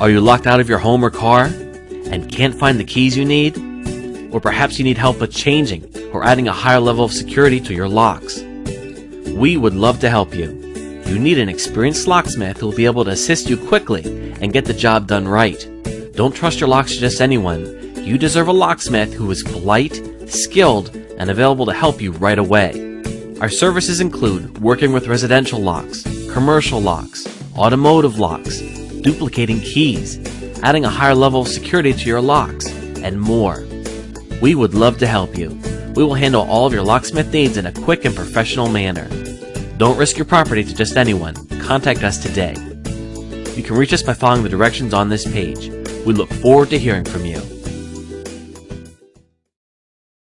Are you locked out of your home or car and can't find the keys you need? Or perhaps you need help with changing or adding a higher level of security to your locks. We would love to help you. You need an experienced locksmith who will be able to assist you quickly and get the job done right. Don't trust your locks to just anyone. You deserve a locksmith who is polite, skilled, and available to help you right away. Our services include working with residential locks, commercial locks, automotive locks, duplicating keys, adding a higher level of security to your locks, and more. We would love to help you. We will handle all of your locksmith needs in a quick and professional manner. Don't risk your property to just anyone. Contact us today. You can reach us by following the directions on this page. We look forward to hearing from you.